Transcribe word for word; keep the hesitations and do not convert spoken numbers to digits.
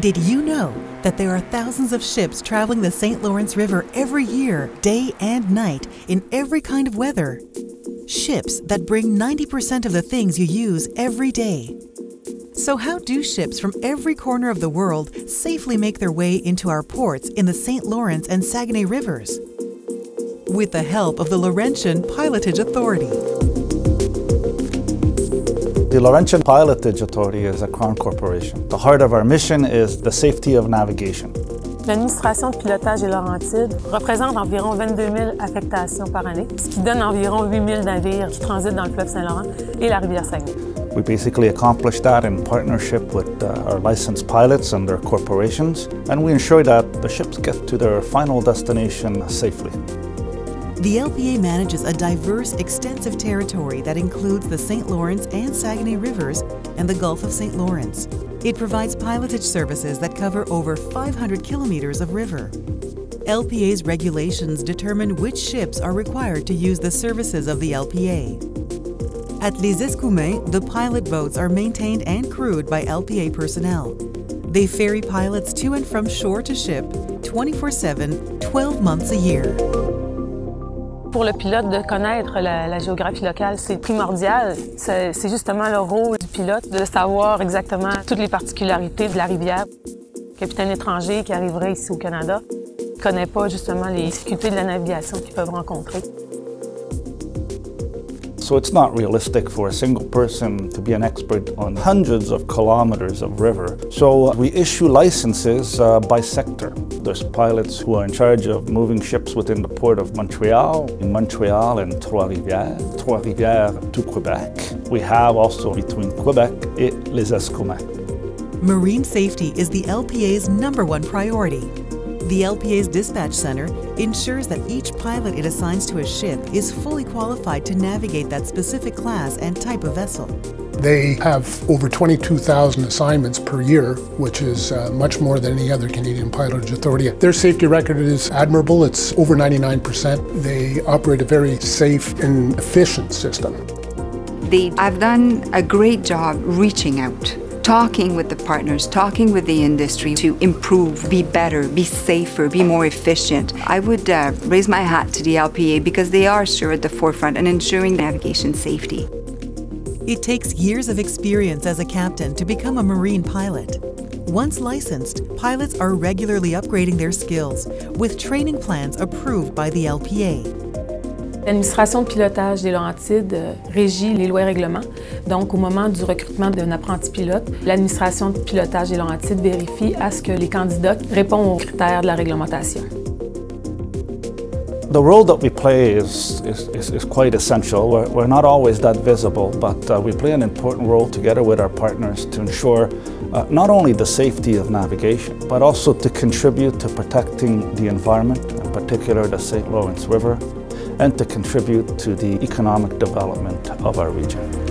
Did you know that there are thousands of ships traveling the Saint Lawrence River every year, day and night, in every kind of weather? Ships that bring ninety percent of the things you use every day. So how do ships from every corner of the world safely make their way into our ports in the Saint Lawrence and Saguenay rivers? With the help of the Laurentian Pilotage Authority. The Laurentian Pilotage Authority is a crown corporation. The heart of our mission is the safety of navigation. L'administration de pilotage des Laurentides représente environ vingt-deux mille affectations par année, ce qui donne environ huit mille navires qui transitent dans le fleuve Saint-Laurent et la rivière Saguenay. We basically accomplish that in partnership with uh, our licensed pilots and their corporations, and we ensure that the ships get to their final destination safely. The L P A manages a diverse, extensive territory that includes the Saint Lawrence and Saguenay rivers and the Gulf of Saint Lawrence. It provides pilotage services that cover over five hundred kilometers of river. L P A's regulations determine which ships are required to use the services of the L P A. At Les Escoumins, the pilot boats are maintained and crewed by L P A personnel. They ferry pilots to and from shore to ship, twenty-four seven, twelve months a year. Pour le pilote, de connaître la, la géographie locale, c'est primordial. C'est justement le rôle du pilote de savoir exactement toutes les particularités de la rivière. Un capitaine étranger qui arriverait ici au Canada ne connaît pas justement les difficultés de la navigation qu'ils peuvent rencontrer. So it's not realistic for a single person to be an expert on hundreds of kilometers of river. So we issue licenses uh, by sector. There's pilots who are in charge of moving ships within the port of Montreal, in Montreal and Trois-Rivières, Trois-Rivières to Quebec. We have also between Quebec et Les Escoumins. Marine safety is the L P A's number one priority. The L P A's dispatch center ensures that each pilot it assigns to a ship is fully qualified to navigate that specific class and type of vessel. They have over twenty-two thousand assignments per year, which is uh, much more than any other Canadian Pilotage Authority. Their safety record is admirable. It's over ninety-nine percent. They operate a very safe and efficient system. They have done a great job reaching out, talking with the partners, talking with the industry to improve, be better, be safer, be more efficient. I would uh, raise my hat to the L P A because they are sure at the forefront in ensuring navigation safety. It takes years of experience as a captain to become a marine pilot. Once licensed, pilots are regularly upgrading their skills with training plans approved by the L P A. L'administration de pilotage des Laurentides régit les lois et règlements. Donc, au moment du recrutement d'un apprenti pilote, l'administration de pilotage des Laurentides vérifie à ce que les candidats répondent aux critères de la réglementation. The role that we play is, is, is, is quite essential. We're, we're not always that visible, but uh, we play an important role together with our partners to ensure uh, not only the safety of navigation, but also to contribute to protecting the environment, in particular the Saint Lawrence River, and to contribute to the economic development of our region.